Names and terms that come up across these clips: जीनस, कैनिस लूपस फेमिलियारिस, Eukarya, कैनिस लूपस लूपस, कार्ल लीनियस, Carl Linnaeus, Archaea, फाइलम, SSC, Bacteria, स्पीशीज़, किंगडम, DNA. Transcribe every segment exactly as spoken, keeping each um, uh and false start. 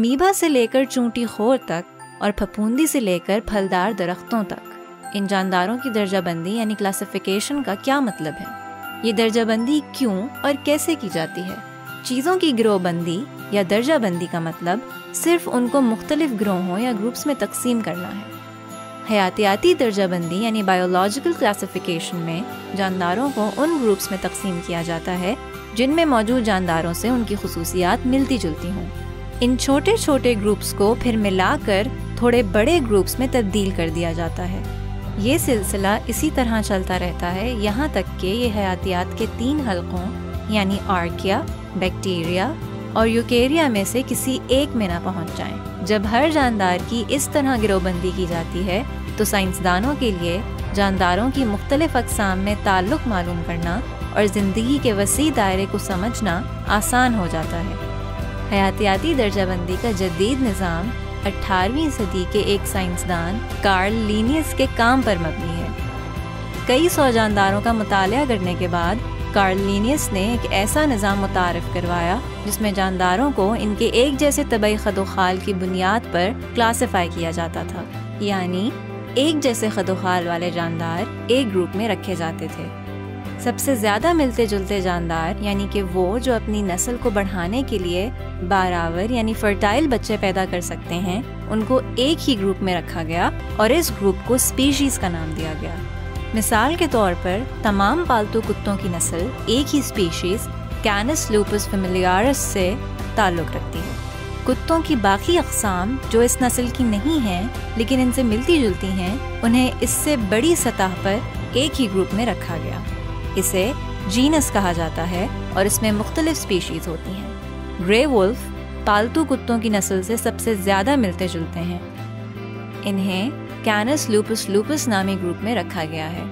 Amoeba से लेकर चूंटी खोर तक और फफूंदी से लेकर फलदार दरख्तों तक इन जानदारों की दर्जाबंदी यानी क्लासिफिकेशन का क्या मतलब है? ये दर्जाबंदी क्यों और कैसे की जाती है? चीज़ों की गिरोहबंदी या दर्जाबंदी का मतलब सिर्फ उनको मुख्तलिफ ग्रोहों या ग्रुप्स में तकसीम करना है। हयातियाती दर्जाबंदी यानी बायोलॉजिकल क्लासिफिकेशन में जानदारों को उन ग्रुप्स में तकसीम किया जाता है जिनमें मौजूद जानदारों से उनकी खसूसियात मिलती जुलती हों। इन छोटे छोटे ग्रुप्स को फिर मिलाकर थोड़े बड़े ग्रुप्स में तब्दील कर दिया जाता है। ये सिलसिला इसी तरह चलता रहता है यहाँ तक कि ये हयातियात के तीन हलकों यानी आर्किया, बैक्टीरिया और यूकेरिया में से किसी एक में ना पहुँच जाएं। जब हर जानदार की इस तरह गिरोहबंदी की जाती है तो साइंसदानों के लिए जानदारों की मुख्तलिफ अक़साम में ताल्लुक़ मालूम करना और ज़िंदगी के वसी दायरे को समझना आसान हो जाता है। हयातियाती दर्जाबंदी का जदीद निज़ाम अठारहवीं सदी के एक साइंसदान कार्ल लीनियस के काम पर मबनी है। कई सौ जानदारों का मुतालिया करने के बाद कार्ल लीनियस ने एक ऐसा निज़ाम मुतारफ़ करवाया जिसमें जानदारों को इनके एक जैसे तबई खदोखाल की बुनियाद पर क्लासिफाई किया जाता था, यानी एक जैसे खदोखाल वाले जानदार एक ग्रुप में रखे जाते थे। सबसे ज़्यादा मिलते जुलते जानदार यानी कि वो जो अपनी नस्ल को बढ़ाने के लिए बारावर यानी फर्टाइल बच्चे पैदा कर सकते हैं, उनको एक ही ग्रुप में रखा गया और इस ग्रुप को स्पीशीज़ का नाम दिया गया। मिसाल के तौर पर तमाम पालतू कुत्तों की नस्ल एक ही स्पीशीज़ कैनिस लूपस फेमिलियारिस से ताल्लुक़ रखती है। कुत्तों की बाकी अक़साम जो इस नस्ल की नहीं हैं लेकिन इनसे मिलती जुलती हैं, उन्हें इससे बड़ी सतह पर एक ही ग्रुप में रखा गया। इसे जीनस कहा जाता है और इसमें मुख्तलिफ स्पीशीज़ होती हैं। ग्रे वुल्फ पालतू कुत्तों की नस्ल से सबसे ज़्यादा मिलते जुलते हैं। इन्हें कैनिस लूपस लूपस नामी ग्रुप में रखा गया है।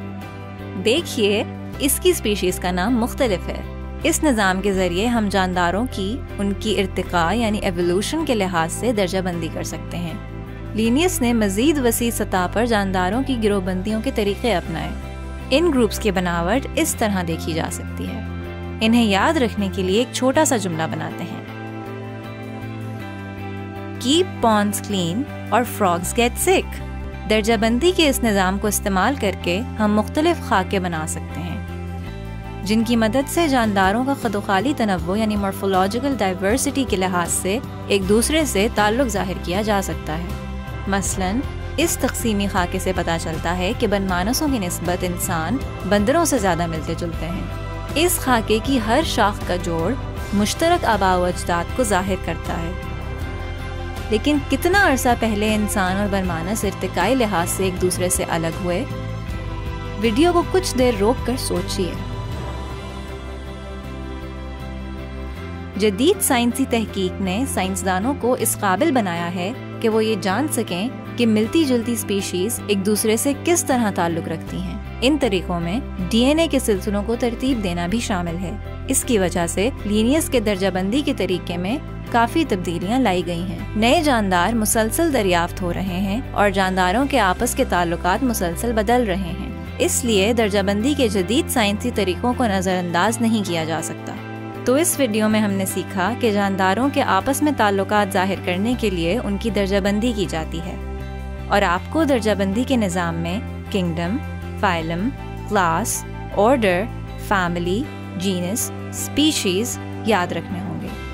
देखिए, इसकी स्पीशीज़ का नाम मुख्तलिफ है। इस निज़ाम के ज़रिए हम जानदारों की उनकी इर्तिका यानी एवोल्यूशन के लिहाज से दर्जाबंदी कर सकते हैं। लीनियस ने मज़ीद वसी सतह पर जानदारों की गिरोहबंदियों के तरीक़े अपनाए। इन ग्रुप्स की बनावट इस तरह देखी जा सकती है। इन्हें याद रखने के लिए एक छोटा सा जुमला बनाते हैं। Keep ponds clean और frogs get sick। दर्जाबंदी के इस निज़ाम को इस्तेमाल करके हम मुख्तलिफ खाके बना सकते हैं जिनकी मदद से जानदारों का खदोखाली तनव्वो यानी मॉर्फोलॉजिकल डाइवर्सिटी के लिहाज से एक दूसरे से ताल्लुक़ ज़ाहिर किया जा सकता है। मसलन इस तकसीमी खाके से पता चलता है कि बनमानसों की निस्बत इंसान बंदरों से ज़्यादा मिलते जुलते हैं। इस खाके की हर शाख का जोड़ मुश्तरक आबा व अजदाद को ज़ाहिर करता है, लेकिन कितना अरसा पहले इंसान और बनमानस इर्तिकाई लिहाज से एक दूसरे से अलग हुए? वीडियो को कुछ देर रोक कर सोचिए। जदीद साइंसी तहकीक ने साइंसदानों को इस काबिल बनाया है कि वो ये जान सकें कि मिलती जुलती स्पीशीज़ एक दूसरे से किस तरह ताल्लुक़ रखती हैं। इन तरीक़ों में डीएनए के सिलसिलों को तरतीब देना भी शामिल है। इसकी वजह से लीनियस के दर्जाबंदी के तरीके में काफ़ी तब्दीलियां लाई गई हैं। नए जानदार मुसलसल दरियाफ्त हो रहे हैं और जानदारों के आपस के ताल्लुकात मुसलसल बदल रहे हैं। इसलिए दर्जाबंदी के जदीद साइंसी तरीक़ों को नज़रअंदाज नहीं किया जा सकता। तो इस वीडियो में हमने सीखा कि जानदारों के आपस में ताल्लुकात ज़ाहिर करने के लिए उनकी दर्जाबंदी की जाती है और आपको दर्जाबंदी के निज़ाम में किंगडम, फाइलम, class, order, family, जीनस, स्पीशीज़ याद रखने होंगे।